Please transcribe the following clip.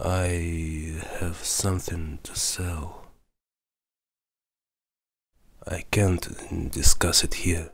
I have something to sell. I can't discuss it here.